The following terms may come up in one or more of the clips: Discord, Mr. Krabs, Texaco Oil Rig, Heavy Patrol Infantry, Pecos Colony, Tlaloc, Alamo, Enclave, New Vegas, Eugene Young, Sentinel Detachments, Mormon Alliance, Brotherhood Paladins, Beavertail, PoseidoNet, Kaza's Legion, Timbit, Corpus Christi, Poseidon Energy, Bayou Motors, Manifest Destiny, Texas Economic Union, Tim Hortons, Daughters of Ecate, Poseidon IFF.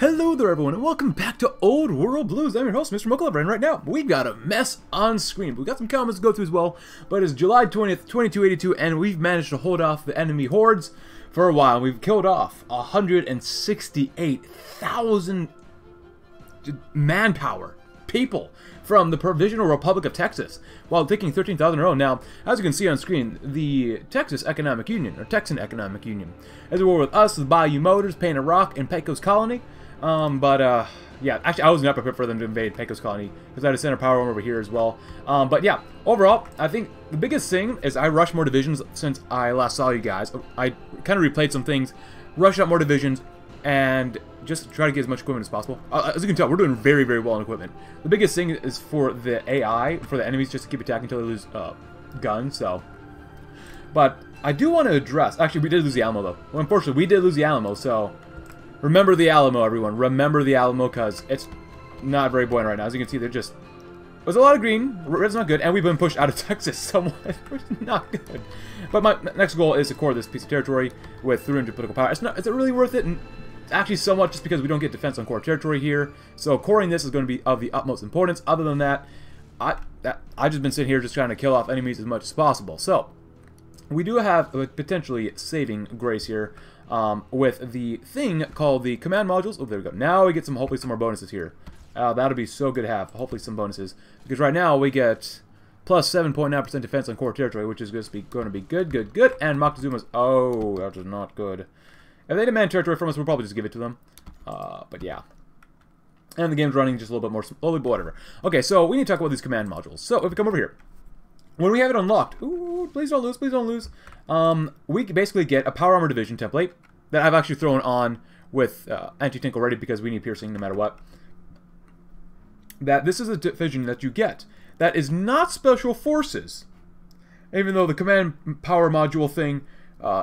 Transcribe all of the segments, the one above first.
Hello there everyone, and welcome back to Old World Blues. I'm your host, MrMochalover, and right now we've got a mess on screen. We've got some comments to go through as well, but it's July 20th, 2282, and we've managed to hold off the enemy hordes for a while. We've killed off 168,000 manpower, people, from the Provisional Republic of Texas, while taking 13,000 in a row. Now, as you can see on screen, the Texas Economic Union, or Texan Economic Union, is at war with us, the Bayou Motors, Painted Rock, and Pecos Colony. Yeah, actually, I was not prepared for them to invade Pecos Colony, because I had a center power over here as well. But yeah, overall, I think the biggest thing is I rushed more divisions since I last saw you guys. I kind of replayed some things, rushed out more divisions, and just try to get as much equipment as possible. As you can tell, we're doing very, very well on equipment. The biggest thing is for the AI, for the enemies, just to keep attacking until they lose guns, so. But I do want to address... Actually, we did lose the Alamo, though. Well, unfortunately, we did lose the Alamo, so... Remember the Alamo, everyone. Remember the Alamo, because it's not very buoyant right now. As you can see, they're just... There's a lot of green. Red's not good. And we've been pushed out of Texas somewhat, which is not good. But my next goal is to core this piece of territory with 300 political power. Is it really worth it? And actually somewhat, just because we don't get defense on core territory here. So coring this is going to be of the utmost importance. Other than that, I've just been sitting here just trying to kill off enemies as much as possible. So we do have a potentially saving grace here with the thing called the command modules. Oh, there we go. Now we get some, hopefully some more bonuses here. That'll be so good to have. Hopefully some bonuses, because right now we get plus 7.9% defense on core territory, which is going to be good, good, good. And Moctezuma's, oh, that is not good. If they demand territory from us, we'll probably just give it to them. But yeah. And the game's running just a little bit more slowly, but whatever. Okay, so we need to talk about these command modules. So, if we come over here, when we have it unlocked, ooh, please don't lose, please don't lose. We basically get a Power Armor Division template that I've actually thrown on with anti-tank already, because we need piercing no matter what. That this is a division that you get that is not Special Forces, even though the command power module thing...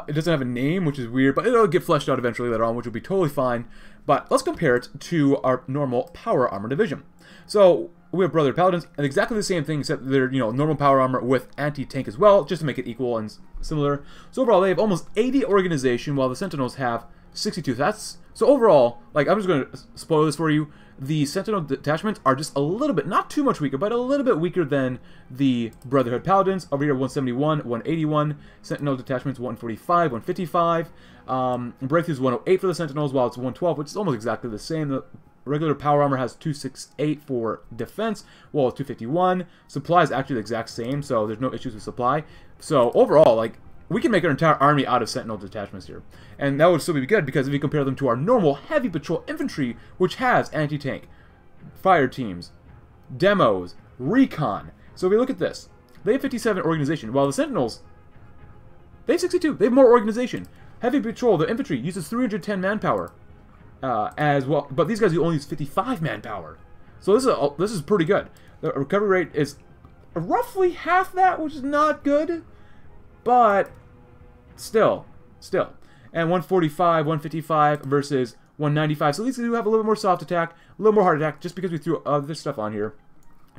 it doesn't have a name, which is weird, but it'll get fleshed out eventually later on, which will be totally fine. But let's compare it to our normal Power Armor Division. So we have Brotherhood Paladins, and exactly the same thing, except they're, you know, normal power armor with anti-tank as well, just to make it equal and similar. So overall, they have almost 80 organization, while the Sentinels have 62. That's so overall. Like, I'm just going to spoil this for you. The Sentinel Detachments are just a little bit, not too much weaker, but a little bit weaker than the Brotherhood Paladins. Over here, 171, 181. Sentinel Detachments, 145, 155. Breakthrough's 108 for the Sentinels, while it's 112, which is almost exactly the same. The regular Power Armor has 268 for defense, while it's 251. Supply is actually the exact same, so there's no issues with supply. So overall, like, we can make our entire army out of Sentinel Detachments here. And that would still be good, because if you compare them to our normal Heavy Patrol Infantry, which has anti-tank, fire teams, demos, recon. So if we look at this, they have 57 organization, while the Sentinels, they have 62. They have more organization. Heavy Patrol, their infantry, uses 310 manpower as well. But these guys only use 55 manpower. So this is pretty good. The recovery rate is roughly half that, which is not good. But still. And 145, 155 versus 195. So at least we do have a little bit more soft attack, a little more hard attack, just because we threw other stuff on here.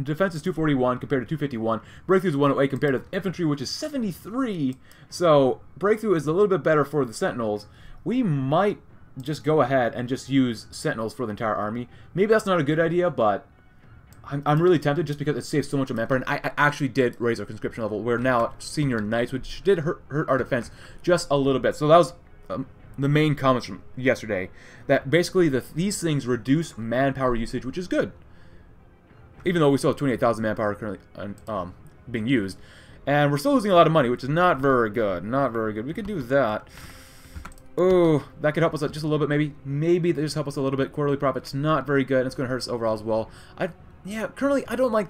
Defense is 241 compared to 251. Breakthrough is 108 compared to infantry, which is 73. So breakthrough is a little bit better for the Sentinels. We might just go ahead and just use Sentinels for the entire army. Maybe that's not a good idea, but... I'm really tempted, just because it saves so much of manpower, and I actually did raise our conscription level. We're now senior knights, which did hurt our defense just a little bit. So that was the main comments from yesterday, that basically these things reduce manpower usage, which is good, even though we still have 28,000 manpower currently being used, and we're still losing a lot of money, which is not very good. Not very good. We could do that. Oh, that could help us out just a little bit, maybe. Maybe they just help us a little bit. Quarterly profits not very good, and it's going to hurt us overall as well. Yeah, currently, I don't like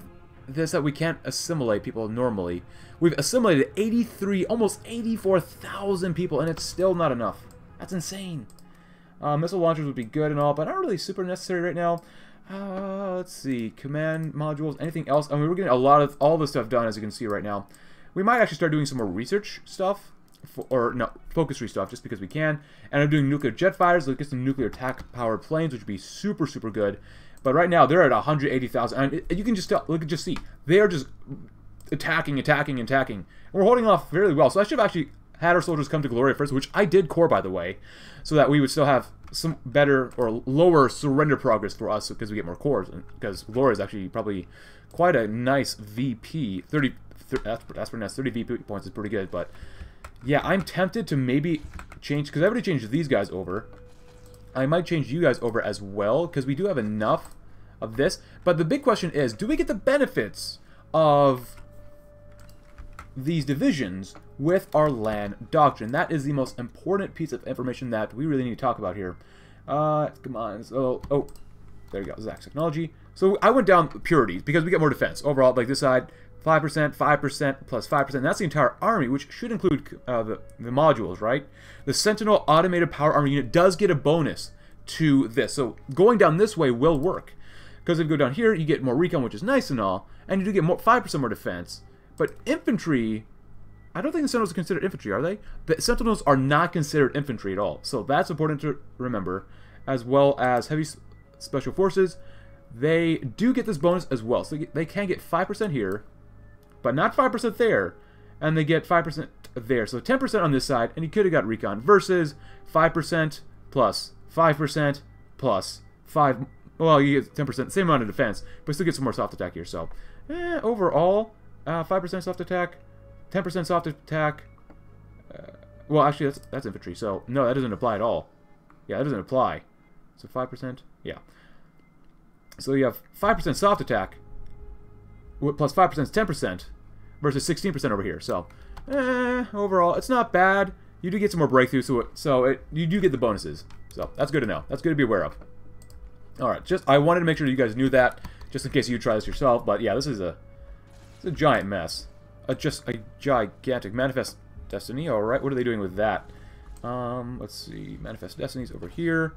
this, that we can't assimilate people normally. We've assimilated 83, almost 84,000 people, and it's still not enough. That's insane. Missile launchers would be good and all, but not really super necessary right now. Let's see, command modules, anything else? I mean, we're getting a lot of all this stuff done, as you can see right now. We might actually start doing some more research stuff, focusry stuff, just because we can. And I'm doing nuclear jet fighters, let's get some nuclear attack-powered planes, which would be super, super good. But right now, they're at 180,000, and you can just tell, look at, just see, they are just attacking. And we're holding off fairly well, so I should have actually had our soldiers come to Gloria first, which I did core, by the way, so that we would still have some better or lower surrender progress for us because we get more cores. Because Laura is actually probably quite a nice VP. 30 pretty nice. 30 VP points is pretty good, but yeah, I'm tempted to maybe change, because I already changed these guys over. I might change you guys over as well, because we do have enough of this. But the big question is, do we get the benefits of these divisions with our land doctrine? That is the most important piece of information that we really need to talk about here. Come on. So, oh, there you go. Zach's technology. So I went down purities because we get more defense overall. Like this side, 5%, 5%, plus 5%. That's the entire army, which should include the modules, right? The Sentinel Automated Power Armor Unit does get a bonus to this. So going down this way will work, because if you go down here, you get more recon, which is nice and all, and you do get more 5% more defense. But infantry, I don't think the Sentinels are considered infantry, are they? The Sentinels are not considered infantry at all, so that's important to remember, as well as Heavy Special Forces. They do get this bonus as well, so they can get 5% here, but not 5% there, and they get 5% there, so 10% on this side, and you could have got recon, versus 5% plus 5% plus 5, well, you get 10%, same amount of defense, but still get some more soft attack here, so, overall, 5% soft attack, 10% soft attack, well, actually, that's infantry, so, no, that doesn't apply at all. Yeah, that doesn't apply. So 5%, yeah. So you have 5% soft attack, plus 5% is 10%, versus 16% over here. So, overall, it's not bad. You do get some more breakthroughs, so you do get the bonuses. So, that's good to know. That's good to be aware of. Alright, just, I wanted to make sure you guys knew that, just in case you try this yourself. But yeah, this is a giant mess. Just a gigantic Manifest Destiny. Alright, what are they doing with that? Let's see, Manifest Destiny's over here.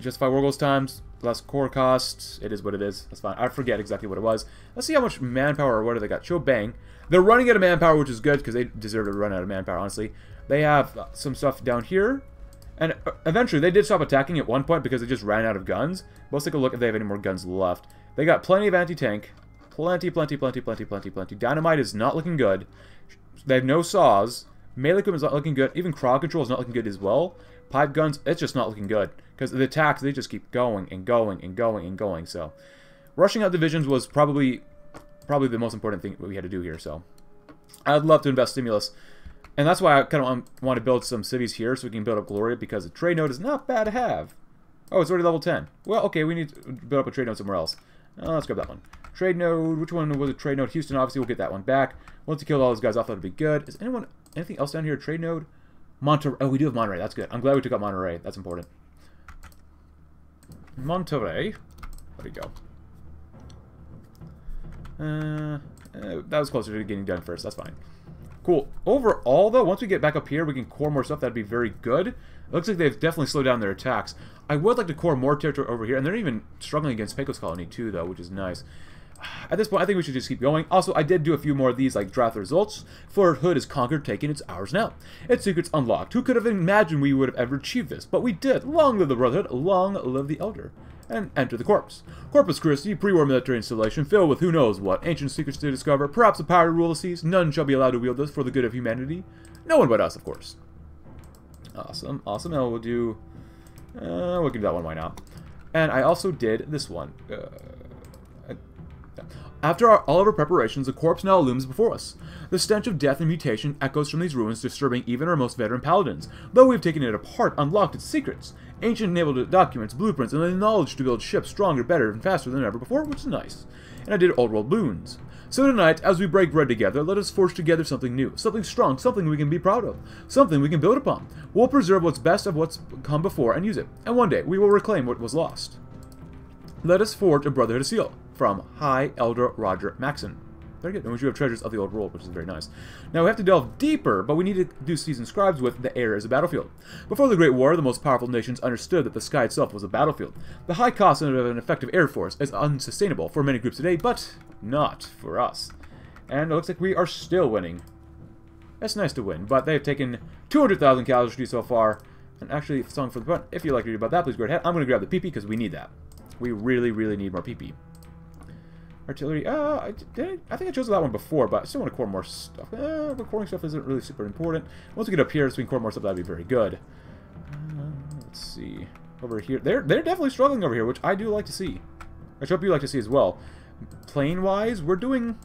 Justify war goals times, less core costs. It is what it is. That's fine. I forget exactly what it was. Let's see how much manpower or what they got. Show bang. They're running out of manpower, which is good because they deserve to run out of manpower, honestly. They have some stuff down here. And eventually, they did stop attacking at one point because they just ran out of guns. But let's take a look if they have any more guns left. They got plenty of anti-tank. Plenty, plenty, plenty, plenty, plenty, plenty. Dynamite is not looking good. They have no saws. Melee equipment is not looking good. Even crowd control is not looking good as well. Pipe guns, it's just not looking good. Because the attacks, they just keep going and going and going and going. So, rushing out divisions was probably the most important thing we had to do here. So, I'd love to invest stimulus. And that's why I kind of want to build some cities here so we can build up Gloria. Because a trade node is not bad to have. Oh, it's already level 10. Well, okay, we need to build up a trade node somewhere else. Let's grab that one. Trade node, which one was a trade node? Houston, obviously, we'll get that one back. Once you kill all those guys off, that'll be good. Is anything else down here? Trade node? Monterey. Oh, we do have Monterey. That's good. I'm glad we took out Monterey. That's important. Monterey. There we go. That was closer to getting done first. That's fine. Cool. Overall, though, once we get back up here, we can core more stuff. That'd be very good. It looks like they've definitely slowed down their attacks. I would like to core more territory over here. And they're even struggling against Pecos Colony, too, though, which is nice. At this point, I think we should just keep going. Also, I did do a few more of these, like draft results. For Hood is conquered, taken, it's ours now. Its secrets unlocked. Who could have imagined we would have ever achieved this? But we did. Long live the Brotherhood, long live the Elder. And enter the corpse. Corpus Christi, pre-war military installation, filled with who knows what. Ancient secrets to discover, perhaps the power to rule the seas. None shall be allowed to wield this for the good of humanity. No one but us, of course. Awesome, awesome. Now we'll do... we'll give that one, why not? And I also did this one. After all of our preparations, the corpse now looms before us. The stench of death and mutation echoes from these ruins, disturbing even our most veteran paladins. Though we've taken it apart, unlocked its secrets. Ancient naval documents, blueprints, and the knowledge to build ships stronger, better, and faster than ever before, which is nice. And I did Old World Blues. So tonight, as we break bread together, let us forge together something new, something strong, something we can be proud of, something we can build upon. We'll preserve what's best of what's come before and use it, and one day we will reclaim what was lost. Let us forge a Brotherhood seal. From High Elder Roger Maxon. Very good. And we do have Treasures of the Old World, which is very nice. Now, we have to delve deeper, but we need to do Seasoned Scribes with The Air is a Battlefield. Before the Great War, the most powerful nations understood that the sky itself was a battlefield. The high cost of an effective air force is unsustainable for many groups today, but not for us. And it looks like we are still winning. It's nice to win, but they've taken 200,000 casualties so far. And actually, song for the front, if you'd like to read about that, please go ahead. I'm going to grab the PP because we need that. We really, really need more PP. Artillery, I think I chose that one before, but I still want to core more stuff. The coring stuff isn't really super important. Once we get up here so we can core more stuff, that'd be very good. Let's Let's see. Over here. They're definitely struggling over here, which I do like to see. I hope you like to see as well. Plane-wise, we're doing...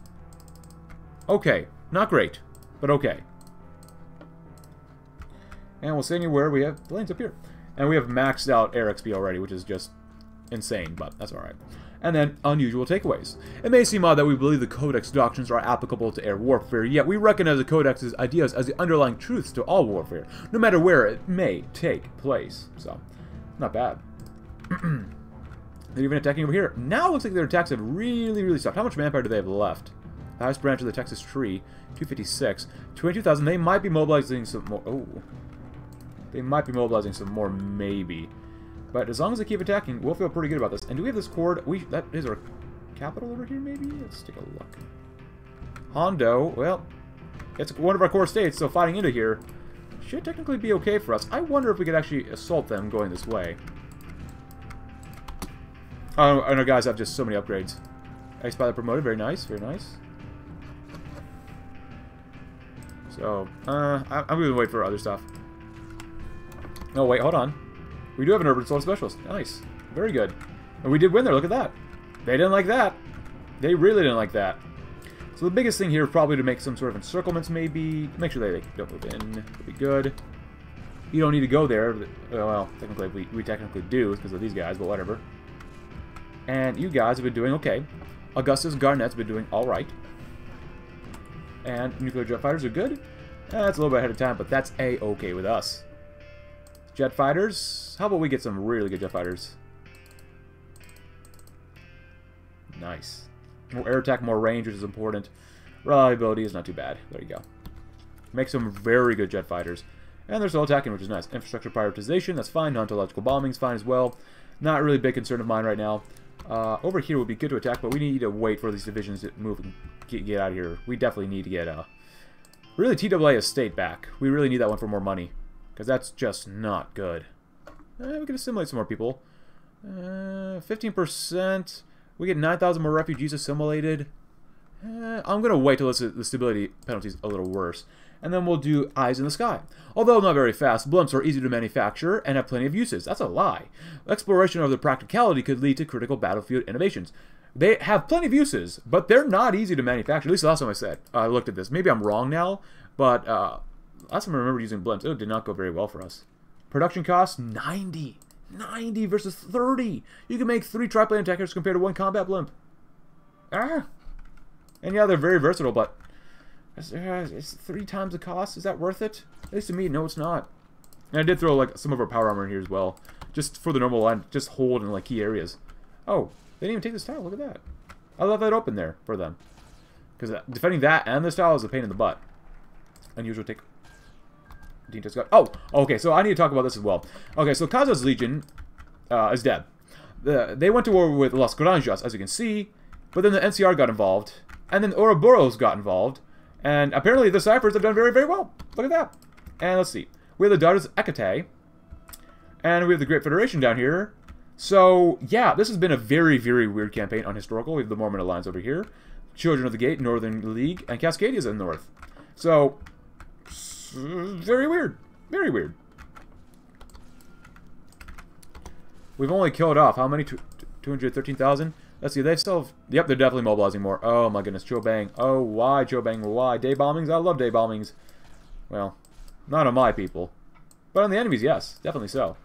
okay. Not great, but okay. And we'll see anywhere we have planes up here. And we have maxed out air XP already, which is just insane, but that's alright. And then, unusual takeaways. It may seem odd that we believe the Codex doctrines are applicable to air warfare, yet we recognize the Codex's ideas as the underlying truths to all warfare, no matter where it may take place. So, not bad. They're even attacking over here. Now it looks like their attacks have really stopped. How much manpower do they have left? The highest branch of the Texas tree, 256. 22,000. They might be mobilizing some more. Oh. They might be mobilizing some more, maybe. But as long as they keep attacking, we'll feel pretty good about this. And do we have this cord? That is our capital over here, maybe? Let's take a look. Hondo, well, it's one of our core states, so fighting into here should technically be okay for us. I wonder if we could actually assault them going this way. Oh, I know, guys, I have just so many upgrades. Ice Pilot promoted, very nice, very nice. So, I'm going to wait for other stuff. Oh, wait, hold on. We do have an Urban Assault Specialist. Nice. Very good. And we did win there. Look at that. They didn't like that. They really didn't like that. So the biggest thing here is probably to make some sort of encirclements, maybe. Make sure they don't move in. That'd be good. You don't need to go there. Well, technically, we technically do because of these guys, but whatever. And you guys have been doing okay. Augustus Garnett's been doing all right. And nuclear jet fighters are good. That's a little bit ahead of time, but that's A-okay with us. Jet fighters? How about we get some really good jet fighters? Nice. More air attack, more range, which is important. Reliability is not too bad. There you go. Make some very good jet fighters. And they're still attacking, which is nice. Infrastructure prioritization, that's fine. Nontological bombing is fine as well. Not really a big concern of mine right now. Over here would be good to attack, but we need to wait for these divisions to move and get out of here. We definitely need to get, really, TAA Estate back. We really need that one for more money. Because that's just not good. We can assimilate some more people. 15%. We get 9,000 more refugees assimilated. I'm going to wait till the stability penalty is a little worse. And then we'll do Eyes in the Sky. Although not very fast, blimps are easy to manufacture and have plenty of uses. That's a lie. Exploration of the practicality could lead to critical battlefield innovations. They have plenty of uses, but they're not easy to manufacture. At least the last time I looked at this. Maybe I'm wrong now, but... last time I remember using blimps, it did not go very well for us. Production cost, 90. 90 versus 30. You can make 3 triplane attackers compared to 1 combat blimp. Ah! And yeah, they're very versatile, but... it's 3 times the cost. Is that worth it? At least to me, no, it's not. And I did throw, like, some of our power armor in here as well. Just for the normal line, just hold in, like, key areas. Oh, they didn't even take this tile. Look at that. I left that open there for them. Because defending that and this tile is a pain in the butt. Unusual take... Oh, okay, so I need to talk about this as well. Okay, so Kaza's Legion is dead. They went to war with Las Granjas, as you can see, but then the NCR got involved, and then the Ouroboros got involved, and apparently the Cyphers have done very well. Look at that. And let's see. We have the Daughters of Ecate, and we have the Great Federation down here. So, yeah, this has been a very weird campaign on historical. We have the Mormon Alliance over here, Children of the Gate, Northern League, and Cascadia's in the north. So... very weird. Very weird. We've only killed off how many? 213,000? Let's see, they still have... Yep, they're definitely mobilizing more. Oh my goodness, Chobang. Oh, why, Chobang? Why? Day bombings? I love day bombings. Well, not on my people. But on the enemies, yes. Definitely so.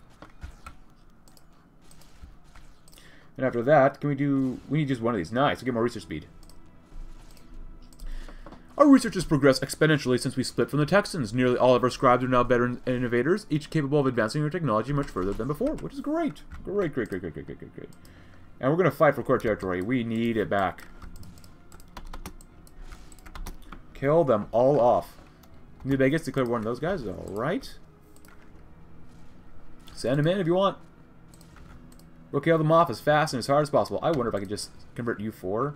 And after that, can we do... We need just one of these. Nice. We'll get more research speed. Our research has progressed exponentially since we split from the Texans. Nearly all of our scribes are now veteran innovators, each capable of advancing their technology much further than before, which is great. Great. And we're going to fight for core territory. We need it back. Kill them all off. New Vegas declared one of those guys. All right. Send them in if you want. We'll kill them off as fast and as hard as possible. I wonder if I could just convert you 4.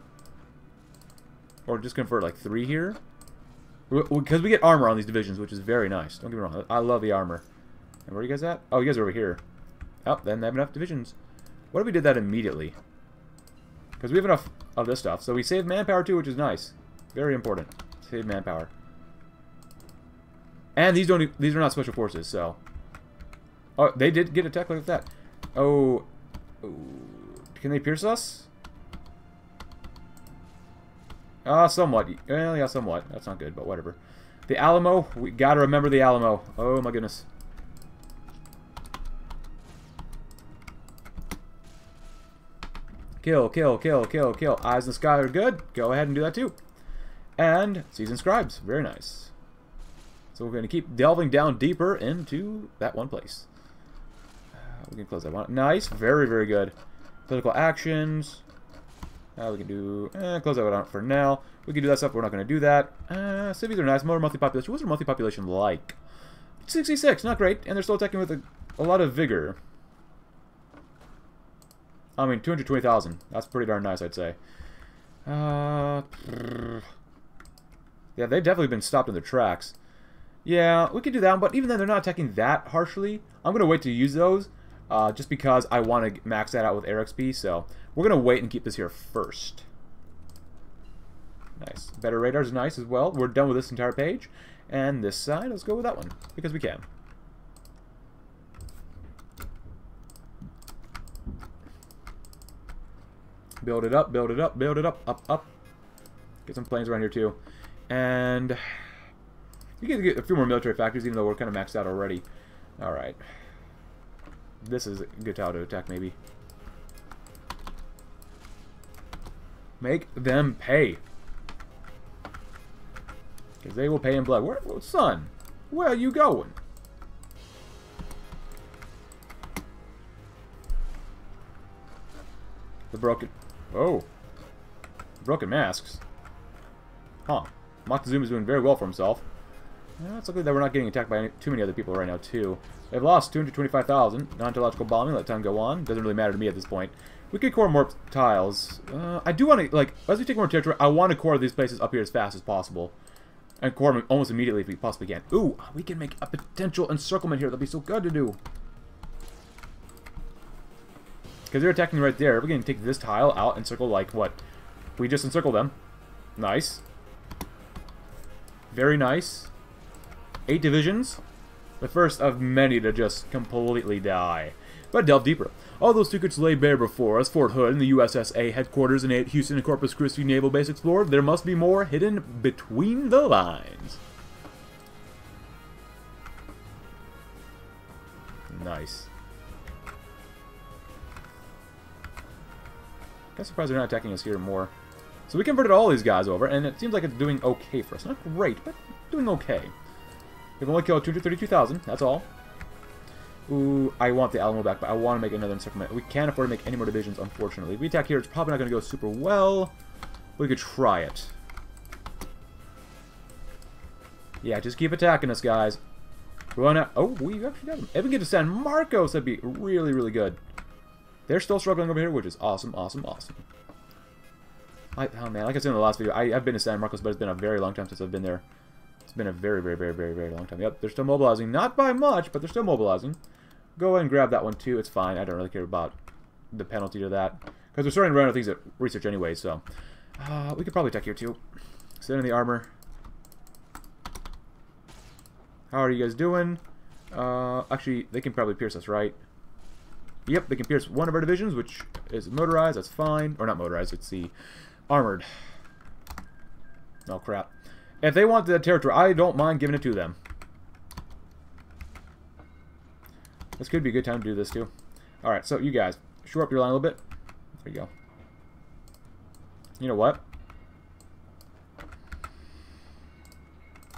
Or just convert like 3 here. Because we get armor on these divisions, which is very nice. Don't get me wrong. I love the armor. And where are you guys at? Oh, you guys are over here. Oh, then they have enough divisions. What if we did that immediately? Because we have enough of this stuff. So we save manpower too, which is nice. Very important. Save manpower. And these are not special forces, so... Oh, they did get attacked. Look at that. Oh, can they pierce us? Ah, somewhat. Well, yeah, somewhat. That's not good, but whatever. The Alamo. We gotta remember the Alamo. Oh my goodness. Kill, kill, kill, kill, kill. Eyes in the sky are good. Go ahead and do that too. And Seasoned Scribes. Very nice. So we're going to keep delving down deeper into that one place. We can close that one. Nice. Very, very good. Political actions. We can do... close that one out for now. We can do that stuff. We're not going to do that. Cities are nice. More monthly population. What's their monthly population like? 66. Not great. And they're still attacking with a lot of vigor. I mean, 220,000. That's pretty darn nice, I'd say. Yeah, they've definitely been stopped in their tracks. Yeah, we could do that one, but even then, they're not attacking that harshly. I'm going to wait to use those, just because I want to max that out with air XP, so we're going to wait and keep this here first. Nice. Better radars is nice as well. We're done with this entire page. And this side, let's go with that one, because we can. Build it up, build it up, build it up, up, up. Get some planes around here too. And you can get a few more military factories, even though we're kind of maxed out already. Alright. This is a good time to attack, maybe. Make them pay. Because they will pay in blood. Where, son, where are you going? The broken... Oh. Broken masks. Huh. Moctezuma's doing very well for himself. Yeah, it's lucky that we're not getting attacked by too many other people right now, too. They've lost 225,000. Non-intellectual bombing. Let time go on. Doesn't really matter to me at this point. We could core more tiles. I do want to, like, as we take more territory, I want to core these places up here as fast as possible. And core them almost immediately if we possibly can. Ooh, we can make a potential encirclement here. That'd be so good to do. Because they're attacking right there. We can take this tile out and circle, like, what? We just encircle them. Nice. Very nice. 8 divisions. The first of many to just completely die. But delve deeper. All those secrets lay bare before us. Fort Hood and the USSA headquarters in Houston and Corpus Christi Naval Base explored. There must be more hidden between the lines. Nice. I'm surprised they're not attacking us here more. So we converted all these guys over, and it seems like it's doing okay for us. Not great, but doing okay. We've only killed 232,000, that's all. Ooh, I want the Alamo back, but I want to make another encirclement. We can't afford to make any more divisions, unfortunately. If we attack here, it's probably not going to go super well. We could try it. Yeah, just keep attacking us, guys. Run out. Oh, we actually got him. If we get to San Marcos, that'd be really, really good. They're still struggling over here, which is awesome, awesome, awesome. Oh man, like I said in the last video, I've been to San Marcos, but it's been a very long time since I've been there. It's been a very, very, very, very, very long time. Yep, they're still mobilizing. Not by much, but they're still mobilizing. Go ahead and grab that one too. It's fine. I don't really care about the penalty to that. Because we're starting to run out of things at research anyway, so. We could probably attack here too. Sit in the armor. How are you guys doing? Actually, they can probably pierce us, right? Yep, they can pierce one of our divisions, which is motorized. That's fine. Or not motorized, it's the armored. Oh, crap. If they want that territory, I don't mind giving it to them. This could be a good time to do this, too. Alright, so you guys, shore up your line a little bit. There you go. You know what?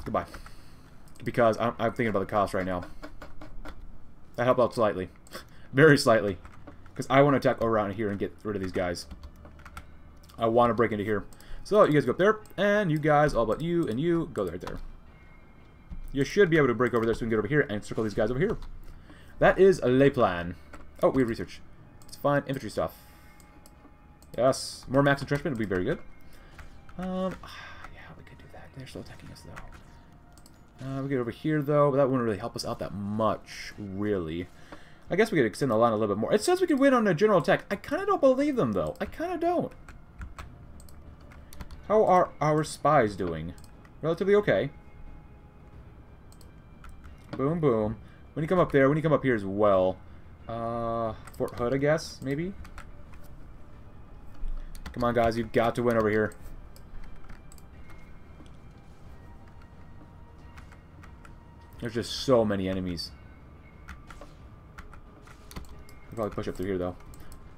Goodbye. Because I'm thinking about the cost right now. That helped out slightly. Very slightly. Because I want to attack around here and get rid of these guys. I want to break into here. So, you guys go up there. And you guys, all but you and you, go right there. You should be able to break over there so we can get over here and circle these guys over here. That is Le Plan. Oh, we have research. It's fine. Infantry stuff. Yes. More max entrenchment would be very good. Yeah, we could do that. They're still attacking us, though. We get over here, though. But that wouldn't really help us out that much, really. I guess we could extend the line a little bit more. It says we could win on a general attack. I kind of don't believe them, though. I kind of don't. How are our spies doing? Relatively okay. Boom, boom. When you come up there, when you come up here as well. Fort Hood, I guess, maybe? Come on, guys. You've got to win over here. There's just so many enemies. We'll probably push up through here, though.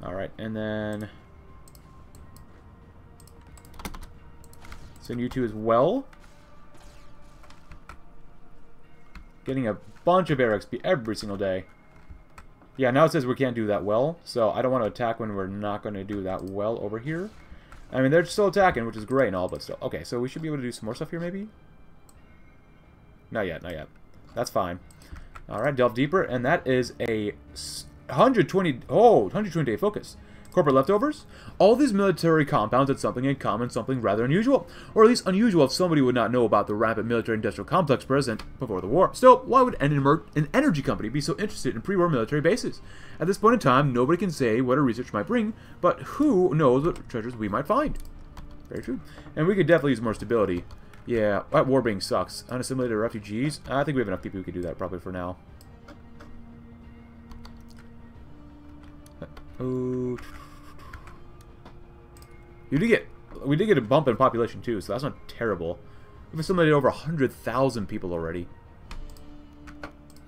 Alright, and then... send you two as well. Getting a bunch of air XP every single day. Yeah, now it says we can't do that well, so I don't want to attack when we're not going to do that well over here. I mean, they're still attacking, which is great and all, but still. Okay, so we should be able to do some more stuff here, maybe? Not yet, not yet. That's fine. Alright, delve deeper, and that is a 120-day focus. Corporate leftovers? All these military compounds had something in common, something rather unusual. Or at least unusual if somebody would not know about the rampant military-industrial complex present before the war. Still, why would an energy company be so interested in pre-war military bases? At this point in time, nobody can say what our research might bring, but who knows what treasures we might find? Very true. And we could definitely use more stability. Yeah, that war being sucks. Unassimilated refugees? I think we have enough people who could do that probably for now. Oh... We did get a bump in population too, so that's not terrible. We've assimilated over 100,000 people already.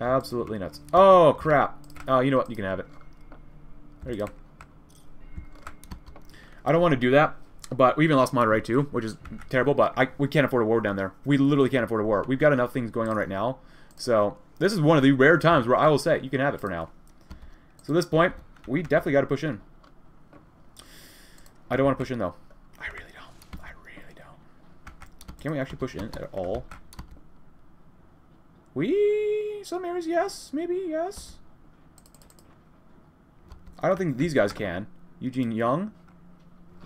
Absolutely nuts. Oh crap! Oh, you know what? You can have it. There you go. I don't want to do that, but we even lost Monterey too, which is terrible. But we can't afford a war down there. We literally can't afford a war. We've got enough things going on right now. So this is one of the rare times where I will say you can have it for now. So at this point, we definitely got to push in. I don't want to push in, though. I really don't. I really don't. Can we actually push in at all? We... some areas, yes. Maybe, yes. I don't think these guys can. Eugene Young.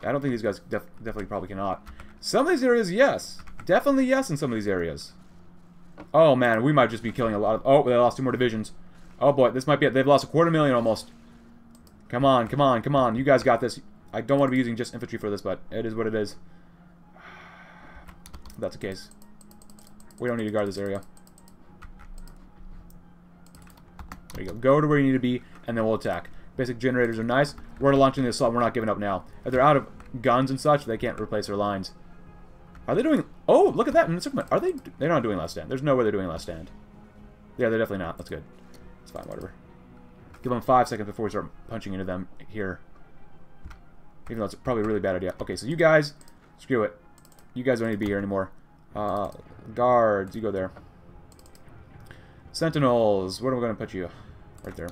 I don't think these guys definitely probably cannot. Some of these areas, yes. Definitely yes in some of these areas. Oh, man. We might just be killing a lot of... oh, they lost two more divisions. Oh, boy. This might be it. They've lost 250,000 almost. Come on, come on, come on. You guys got this. I don't want to be using just infantry for this, but it is what it is. If that's the case, we don't need to guard this area. There you go. Go to where you need to be, and then we'll attack. Basic generators are nice. We're launching the assault. We're not giving up now. If they're out of guns and such, they can't replace their lines. Are they doing... oh, look at that. Are they... they're not doing last stand. There's no way they're doing last stand. Yeah, they're definitely not. That's good. It's fine, whatever. Give them 5 seconds before we start punching into them here. Even though it's probably a really bad idea. Okay, so you guys, screw it. You guys don't need to be here anymore. Guards, you go there. Sentinels, where am I going to put you? Right there.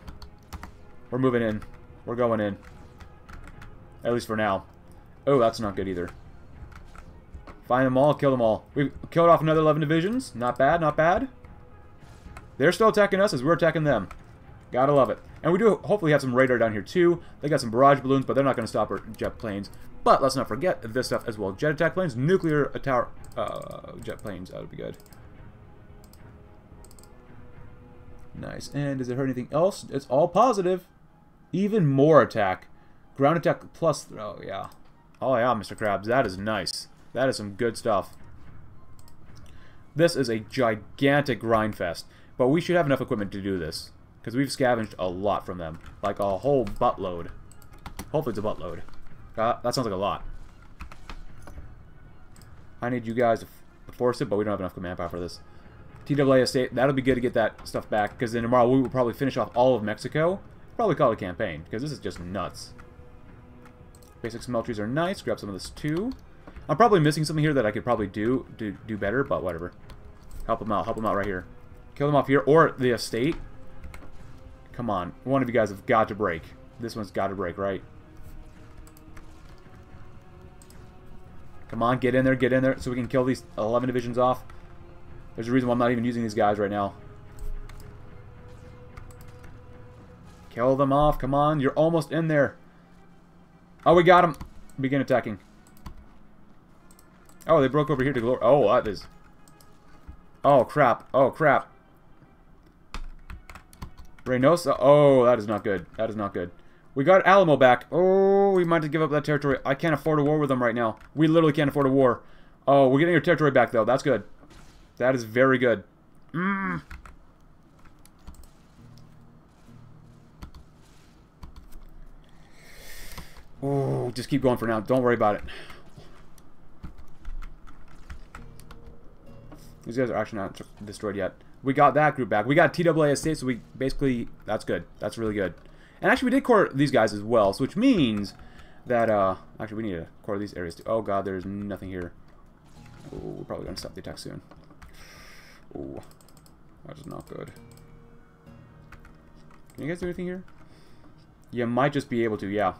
We're moving in. We're going in. At least for now. Oh, that's not good either. Find them all, kill them all. We've killed off another 11 divisions. Not bad, not bad. They're still attacking us as we're attacking them. Gotta love it. And we do hopefully have some radar down here, too. They got some barrage balloons, but they're not going to stop our jet planes. But let's not forget this stuff as well. Jet attack planes, nuclear tower, jet planes. That would be good. Nice. And does it hurt anything else? It's all positive. Even more attack. Ground attack plus... oh, yeah. Oh, yeah, Mr. Krabs. That is nice. That is some good stuff. This is a gigantic grind fest. But we should have enough equipment to do this. Because we've scavenged a lot from them. Like a whole buttload. Hopefully it's a buttload. That sounds like a lot. I need you guys to force it, but we don't have enough manpower for this. TAA Estate, that'll be good to get that stuff back. Because then tomorrow we will probably finish off all of Mexico. Probably call it a campaign, because this is just nuts. Basic smelteries are nice. Grab some of this too. I'm probably missing something here that I could probably do better, but whatever. Help them out right here. Kill them off here, or the estate. Come on. One of you guys have got to break. This one's got to break, right? Come on, get in there, so we can kill these 11 divisions off. There's a reason why I'm not even using these guys right now. Kill them off, come on. You're almost in there. Oh, we got him. Begin attacking. Oh, they broke over here to glory. Oh, that is... oh, crap. Oh, crap. Reynosa. Oh, that is not good. That is not good. We got Alamo back. Oh, we might have to give up that territory. I can't afford a war with them right now. We literally can't afford a war. Oh, we're getting our territory back, though. That's good. That is very good. Ooh, just keep going for now. Don't worry about it. These guys are actually not destroyed yet. We got that group back. We got TAA Estate, so we basically... That's good. That's really good. And actually, we did quarter these guys as well, so which means that... actually, we need to quarter these areas too. Oh, God, there's nothing here. Ooh, we're probably going to stop the attack soon. Ooh, that is not good. Can you guys do anything here? You might just be able to, yeah.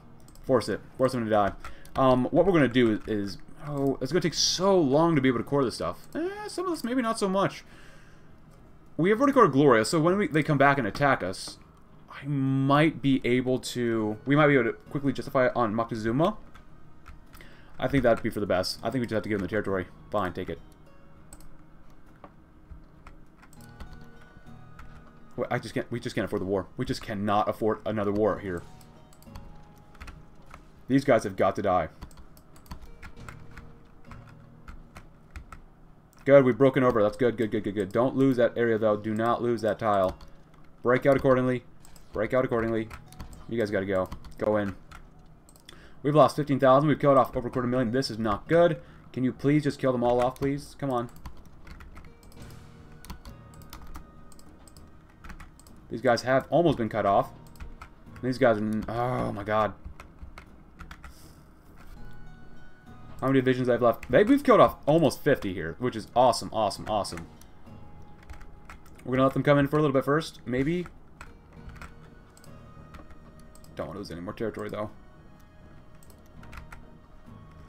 Force it. Force them to die. What we're going to do is oh, it's going to take so long to be able to core this stuff. Some of this maybe not so much. We have already cored Gloria, so when they come back and attack us, I might be able to... We might be able to quickly justify it on Moctezuma. I think that would be for the best. I think we just have to give them the territory. Fine, take it. Wait, I just can't... We just can't afford the war. We just cannot afford another war here. These guys have got to die. Good, we've broken over. That's good, good, good, good, good. Don't lose that area, though. Do not lose that tile. Break out accordingly. Break out accordingly. You guys got to go. Go in. We've lost 15,000. We've killed off over a quarter million. This is not good. Can you please just kill them all off, please? Come on. These guys have almost been cut off. These guys are... Oh, my God. How many divisions I've left? We've killed off almost 50 here, which is awesome, awesome, awesome. We're going to let them come in for a little bit first, maybe. Don't want to lose any more territory, though.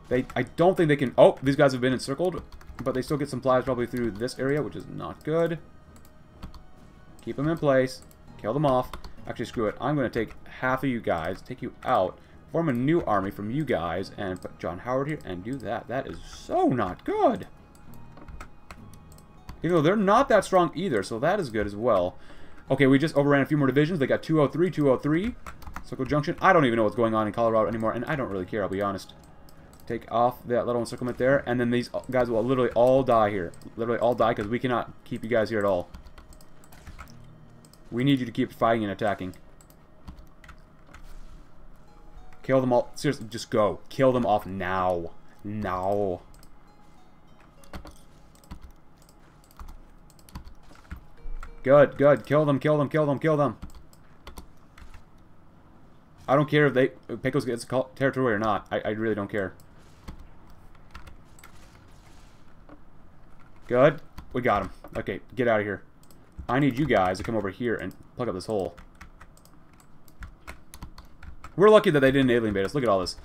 I don't think they can... Oh, these guys have been encircled, but they still get some supplies probably through this area, which is not good. Keep them in place. Kill them off. Actually, screw it. I'm going to take half of you guys, take you out... Form a new army from you guys and put John Howard here and do that. That is so not good. Even though they're not that strong either, so that is good as well. Okay, we just overran a few more divisions. They got 203, 203. Circle Junction. I don't even know what's going on in Colorado anymore, and I don't really care, I'll be honest. Take off that little encirclement there, and then these guys will literally all die here. Literally all die because we cannot keep you guys here at all. We need you to keep fighting and attacking. Kill them all. Seriously, just go. Kill them off now. Now. Good, good. Kill them, kill them, kill them, kill them. I don't care if they... Pecos gets territory or not. I really don't care. Good. We got him. Okay, get out of here. I need you guys to come over here and plug up this hole. We're lucky that they didn't alien bait us. Look at all this.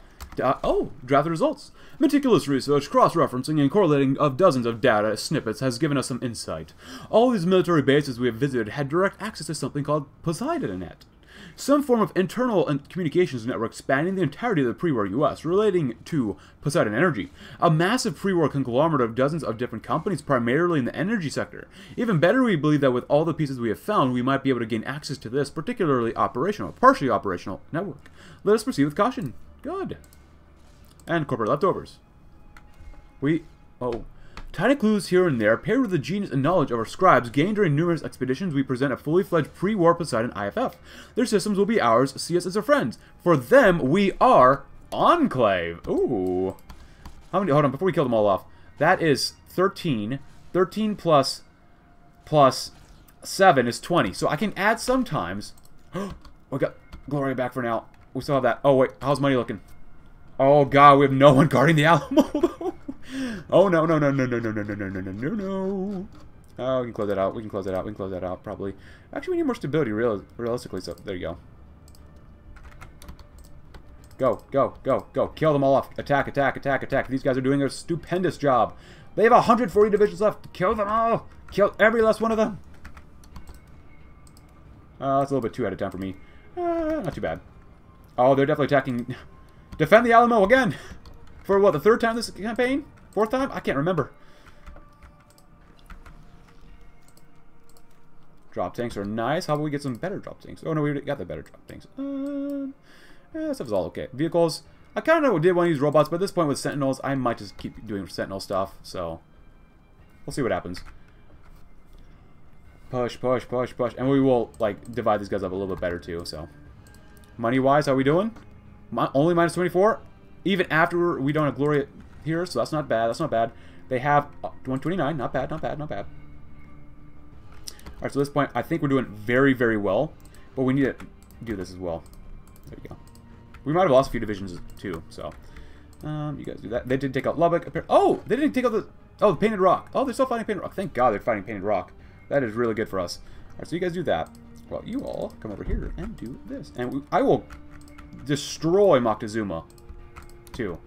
Oh, drafted results. Meticulous research, cross-referencing, and correlating of dozens of data snippets has given us some insight. All these military bases we have visited had direct access to something called Poseidonet, some form of internal communications network spanning the entirety of the pre-war U.S., relating to Poseidon Energy, a massive pre-war conglomerate of dozens of different companies, primarily in the energy sector. Even better, we believe that with all the pieces we have found, we might be able to gain access to this particularly operational, partially operational network. Let us proceed with caution. Good. And corporate leftovers. Tiny clues here and there, paired with the genius and knowledge of our scribes gained during numerous expeditions, we present a fully fledged pre-war Poseidon IFF. Their systems will be ours, see us as their friends. For them, we are Enclave. Ooh. How many? Hold on, before we kill them all off. That is 13. 13 plus 7 is 20. So I can add sometimes. Oh, we got Gloria back for now. We still have that. Oh, wait. How's money looking? Oh, God. We have no one guarding the Alamo. Oh, no, no, no, no, no, no, no, no, no, no, no, no. Oh, we can close that out. We can close that out. We can close that out, probably. Actually, we need more stability, realistically, so there you go. Go, go, go, go. Kill them all off. Attack, attack, attack, attack. These guys are doing a stupendous job. They have 140 divisions left. Kill them all. Kill every last one of them. That's a little bit too out of time for me. Not too bad. Oh, they're definitely attacking. Defend the Alamo again. For what, the third time this campaign? Fourth time? I can't remember. Drop tanks are nice. How about we get some better drop tanks? Oh no, we got the better drop tanks. That stuff is all okay. Vehicles. I kind of did want to use robots, but at this point with Sentinels, I might just keep doing Sentinel stuff. So, we'll see what happens. Push, push, push, push. And we will, like, divide these guys up a little bit better too, so. Money-wise, how are we doing? Only minus 24. Even after we don't have glory here, so that's not bad. That's not bad. They have 129. Not bad, not bad, not bad. All right, so at this point, I think we're doing very, very well. But we need to do this as well. There we go. We might have lost a few divisions too, so... you guys do that. They did take out Lubbock. Oh! They didn't take out the... Oh, Painted Rock. Oh, they're still fighting Painted Rock. Thank God they're fighting Painted Rock. That is really good for us. All right, so you guys do that. Well, you all come over here and do this. And I will destroy Moctezuma, too.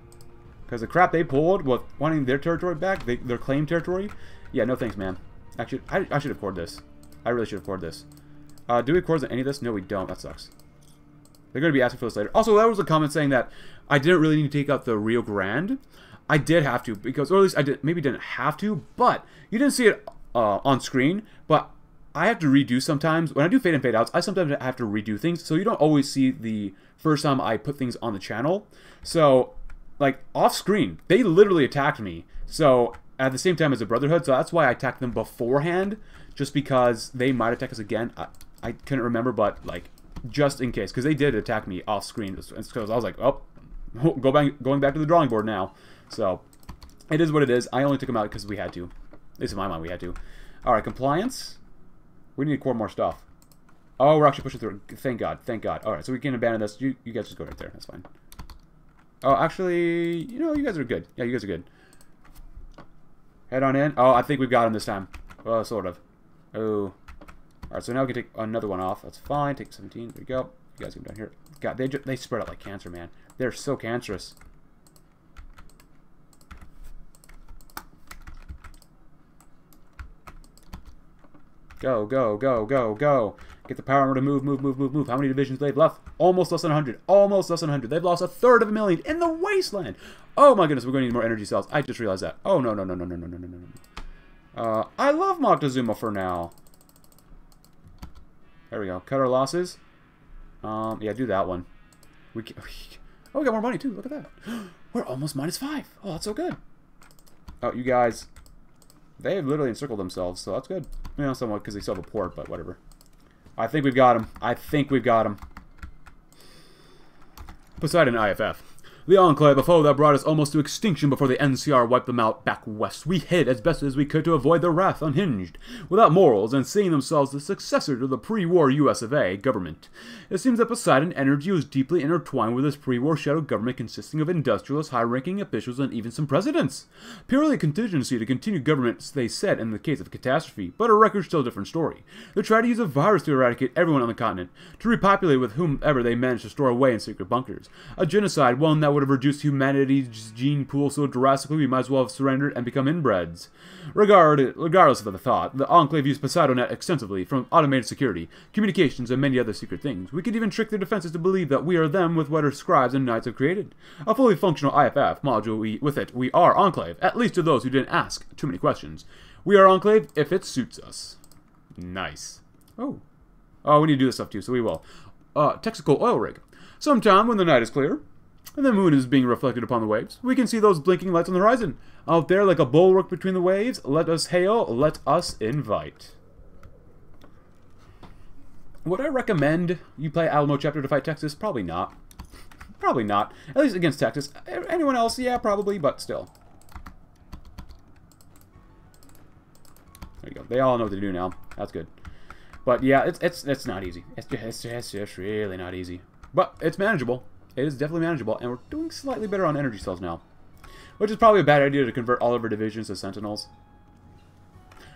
Because the crap they pulled with wanting their territory back, their claim territory... Yeah, no thanks, man. Actually, I should have cored this. I really should have cored this. Do we core any of this? No, we don't. That sucks. They're going to be asking for this later. Also, that was a comment saying that I didn't really need to take out the Rio Grande. I did have to, because, or at least I did, maybe didn't have to, but you didn't see it on screen, but I have to redo sometimes. When I do fade in, fade outs, I sometimes have to redo things, so you don't always see the first time I put things on the channel. So, like, off screen, they literally attacked me. So, at the same time as the Brotherhood, so that's why I attacked them beforehand, just because they might attack us again. I couldn't remember, but, like, just in case, because they did attack me off screen, because I was like, oh, going back to the drawing board now. So, it is what it is. I only took them out because we had to. At least in my mind, we had to. Alright, compliance. We need to core more stuff. Oh, we're actually pushing through. Thank God. Thank God. Alright, so we can abandon this. You guys just go right there. That's fine. Oh, actually, you know, you guys are good. Yeah, you guys are good. Head on in. Oh, I think we've got him this time. Well, sort of. Oh. Alright, so now we can take another one off. That's fine. Take 17. There we go. You guys come down here. God, they spread out like cancer, man. They're so cancerous. Go, go, go, go, go. Get the power armor to move, move, move, move, move. How many divisions they've left? Almost less than 100. Almost less than 100. They've lost 1/3 of a million in the wasteland. Oh my goodness, we're going to need more energy cells. I just realized that. Oh, no, no, no, no, no, no, no, no, no. I love Moctezuma for now. There we go. Cut our losses. Yeah, do that one. Oh, we got more money, too. Look at that. We're almost -5. Oh, that's so good. Oh, you guys... They have literally encircled themselves, so that's good. You know, somewhat, because they still have a port, but whatever. I think we've got him. I think we've got him. Poseidon IFF. The Enclave, a foe that brought us almost to extinction before the NCR wiped them out back west. We hid as best as we could to avoid their wrath, unhinged, without morals, and seeing themselves the successor to the pre-war US of A government. It seems that Poseidon Energy was deeply intertwined with this pre-war shadow government consisting of industrialists, high-ranking officials, and even some presidents. Purely a contingency to continue governments, they said, in the case of catastrophe, but our records tell a different story. They tried to use a virus to eradicate everyone on the continent, to repopulate with whomever they managed to store away in secret bunkers. A genocide, one that would have reduced humanity's gene pool so drastically we might as well have surrendered and become inbreds. Regardless of the thought, the Enclave used PoseidoNet extensively, from automated security, communications, and many other secret things. We could even trick their defenses to believe that we are them with what our scribes and knights have created. A fully functional IFF module, we are Enclave, at least to those who didn't ask too many questions. We are Enclave if it suits us. Nice. Oh. Oh, we need to do this stuff too, so we will. Texaco Oil Rig. Sometime when the night is clear, and the moon is being reflected upon the waves, we can see those blinking lights on the horizon. Out there like a bulwark between the waves, let us hail, let us invite. Would I recommend you play Alamo Chapter to fight Texas? Probably not. Probably not. At least against Texas. Anyone else? Yeah, probably, but still. There you go. They all know what to do now. That's good. But yeah, it's not easy. It's just really not easy. But it's manageable. It is definitely manageable, and we're doing slightly better on energy cells now. Which is probably a bad idea to convert all of our divisions to Sentinels.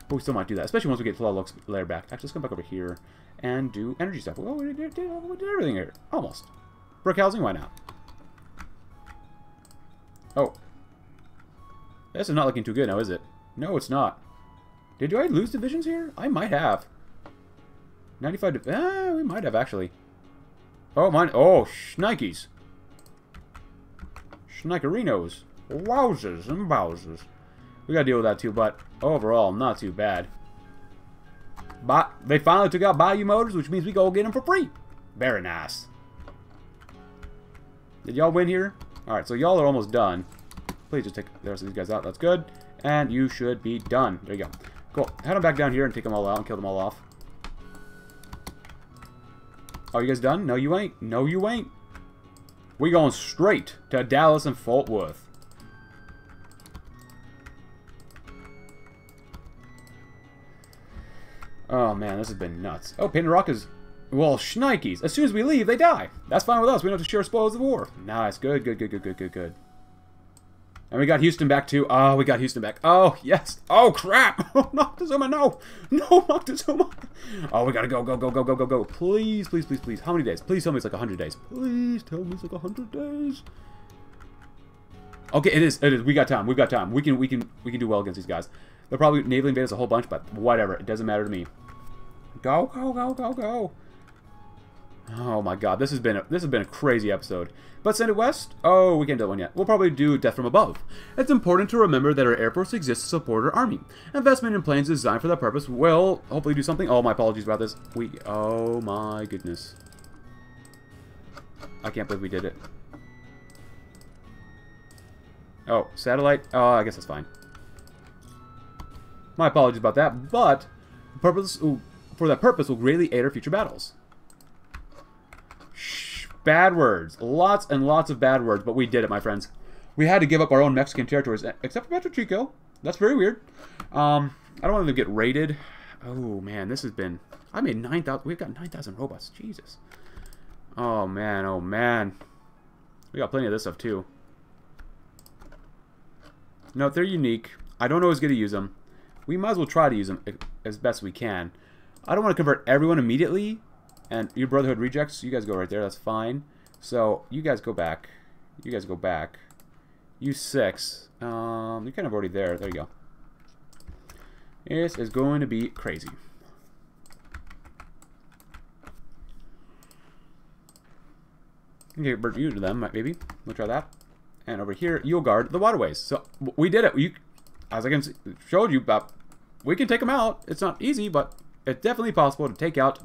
But we still might do that, especially once we get Tlaloc layer back. Actually, let's come back over here and do energy stuff. Well, we did everything here. Almost. Brick housing, why not? Oh. This is not looking too good now, is it? No, it's not. Did I lose divisions here? I might have. 95... we might have, actually. Oh, mine. Oh, shnikes. Shnikerinos. Wowzers and bowsers. We gotta deal with that too, but overall, not too bad. But they finally took out Bayou Motors, which means we go get them for free. Very nice. Did y'all win here? Alright, so y'all are almost done. Please just take the rest of these guys out. That's good. And you should be done. There you go. Cool. Head them back down here and take them all out and kill them all off. Are you guys done? No, you ain't. No, you ain't. We're going straight to Dallas and Fort Worth. Oh, man, this has been nuts. Oh, Painted Rock is... Well, shnikes. As soon as we leave, they die. That's fine with us. We don't have to share spoils of war. Nice. Good, good, good, good, good, good, good. And we got Houston back, too. Oh, we got Houston back. Oh, yes. Oh, crap. Oh, Moctezuma, no. No, Moctezuma. Oh, we got to go, go, go, go, go, go, go. Please, please, please, please. How many days? Please tell me it's like 100 days. Please tell me it's like 100 days. Okay, it is. It is. We got time. We've got time. We can do well against these guys. They'll probably naval invade us a whole bunch, but whatever. It doesn't matter to me. Go, go, go, go, go. Oh my god, this has been a crazy episode. But send it west? Oh, we can't do that one yet. We'll probably do Death from Above. It's important to remember that our Air Force exists to support our Army. Investment in planes designed for that purpose will hopefully do something. Oh, my apologies about this. Oh my goodness. I can't believe we did it. Oh, satellite? Oh, I guess that's fine. My apologies about that, but for that purpose will greatly aid our future battles. Bad words. Lots and lots of bad words, but we did it, my friends. We had to give up our own Mexican territories, except for Petrochico. That's very weird. I don't want them to get raided. Oh, man, this has been... I made 9,000... We've got 9,000 robots. Jesus. Oh, man. Oh, man. We got plenty of this stuff, too. No, they're unique. I don't always get to use them. We might as well try to use them as best we can. I don't want to convert everyone immediately. And your Brotherhood rejects, you guys go right there, that's fine. So, you guys go back. You guys go back. You six. You're kind of already there. There you go. This is going to be crazy. You can convert you to them, maybe. We'll try that. And over here, you'll guard the waterways. So, we did it. As I showed you, we can take them out. It's not easy, but it's definitely possible to take out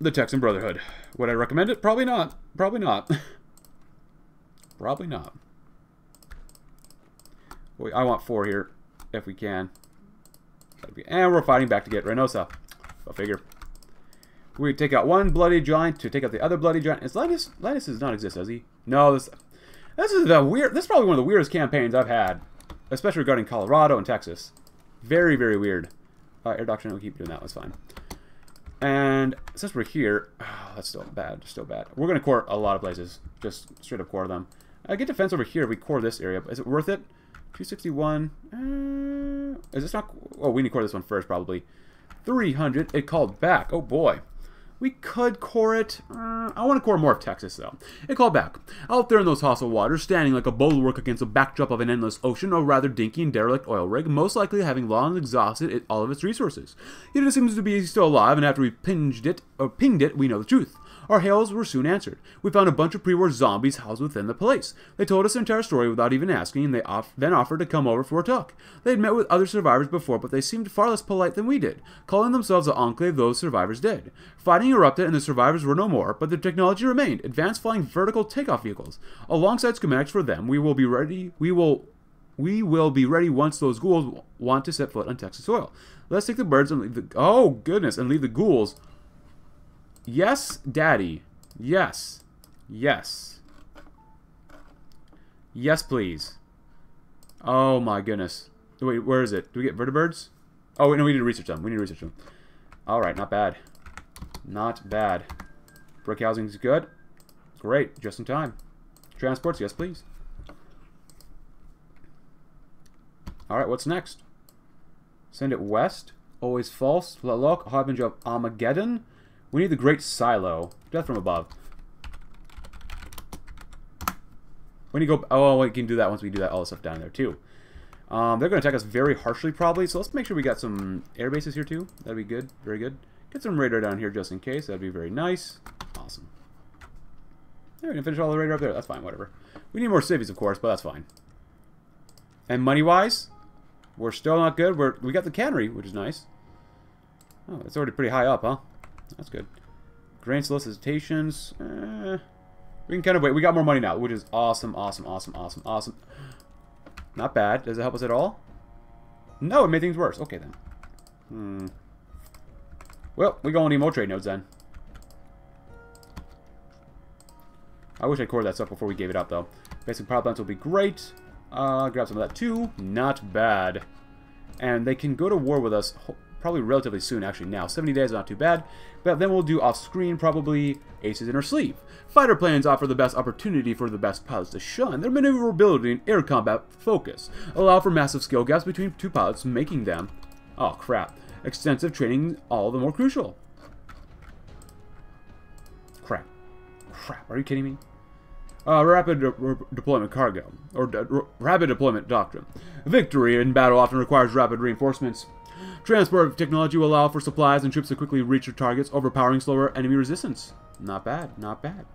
the Texan Brotherhood. Would I recommend it? Probably not. Probably not. Probably not. Wait, I want 4 here, if we can. And we're fighting back to get Reynosa. I'll figure. We take out one bloody giant to take out the other bloody giant. Is Linus? Linus does not exist, does he? No. This is probably one of the weirdest campaigns I've had, especially regarding Colorado and Texas. Very, very weird. Air Doctrine. We'll keep doing that. That's fine. And since we're here, oh, that's still bad, still bad. We're going to core a lot of places, just straight up core them. I get defense over here, we core this area, but is it worth it? 261, is this not, oh, we need to core this one first, probably. 300, it called back, oh boy. We could core it, I want to core more of Texas, though. It called back. Out there in those hostile waters, standing like a bulwark against a backdrop of an endless ocean, or rather dinky and derelict oil rig, most likely having long exhausted all of its resources. Yet it seems to be still alive, and after we pinged it, we know the truth. Our hails were soon answered. We found a bunch of pre-war zombies housed within the place. They told us their entire story without even asking, and they then offered to come over for a talk. They had met with other survivors before, but they seemed far less polite than we did, calling themselves the Enclave those survivors did. Fighting erupted, and the survivors were no more, but the technology remained, advanced flying vertical takeoff vehicles. Alongside schematics for them, we will be ready once those ghouls want to set foot on Texas soil. Let's take the birds and leave the... Oh, goodness, and leave the ghouls... Yes, Daddy. Yes. Yes. Yes, please. Oh, my goodness. Wait, where is it? Do we get vertebrates? Oh, wait, no, we need to research them. We need to research them. All right, not bad. Not bad. Brick housing is good. Great, just in time. Transports, yes, please. All right, what's next? Send it west. Always false. Tlaloc, Harbinger of Armageddon. We need the Great Silo. Death from Above. We need to go... Oh, we can do that once we do that all the stuff down there, too. They're going to attack us very harshly, probably. So let's make sure we got some air bases here, too. That'd be good. Very good. Get some radar down here just in case. That'd be very nice. Awesome. There, we didn't finish all the radar up there. That's fine, whatever. We need more civvies, of course, but that's fine. And money-wise, we're still not good. We got the cannery, which is nice. Oh, it's already pretty high up, huh? That's good. Grain solicitations. We can kind of wait. We got more money now, which is awesome, awesome, awesome, awesome, awesome. Not bad. Does it help us at all? No, it made things worse. Okay, then. Well, we're going to need more trade nodes, then. I wish I recorded that stuff before we gave it up, though. Basic power plants will be great. Grab some of that, too. Not bad. And they can go to war with us probably relatively soon, actually, now. 70 days, not too bad. But then we'll do off-screen, probably, aces in our sleeve. Fighter planes offer the best opportunity for the best pilots to shine. Their maneuverability and air combat focus allow for massive skill gaps between two pilots, making them... Oh, crap. Extensive training, all the more crucial. Crap. Crap, are you kidding me? Rapid deployment cargo, or rapid deployment doctrine. Victory in battle often requires rapid reinforcements. Transport technology will allow for supplies and troops to quickly reach their targets, overpowering slower enemy resistance. Not bad, not bad.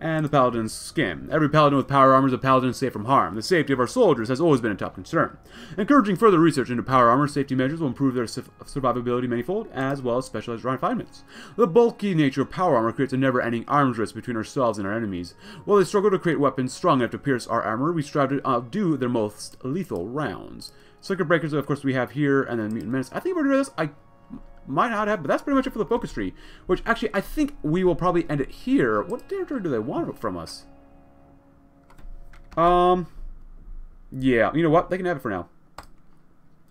And the Paladin's skin. Every Paladin with power armor is a Paladin safe from harm. The safety of our soldiers has always been a top concern. Encouraging further research into power armor safety measures will improve their survivability manifold, as well as specialized refinements. The bulky nature of power armor creates a never-ending arms race between ourselves and our enemies. While they struggle to create weapons strong enough to pierce our armor, we strive to outdo their most lethal rounds. Circuit breakers, of course, we have here, and then Mutant Menace. I think we're doing this. I might not have, but that's pretty much it for the focus tree. Which, actually, I think we will probably end it here. What territory do they want from us? Yeah, you know what? They can have it for now.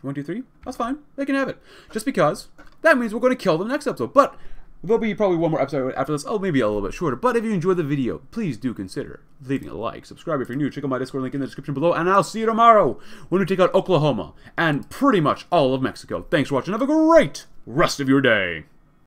1, 2, 3. That's fine. They can have it. Just because that means we're going to kill them next episode. But there'll be probably one more episode after this. Oh, maybe a little bit shorter. But if you enjoyed the video, please do consider leaving a like. Subscribe if you're new. Check out my Discord link in the description below. And I'll see you tomorrow when we take out Oklahoma and pretty much all of Mexico. Thanks for watching. Have a great rest of your day.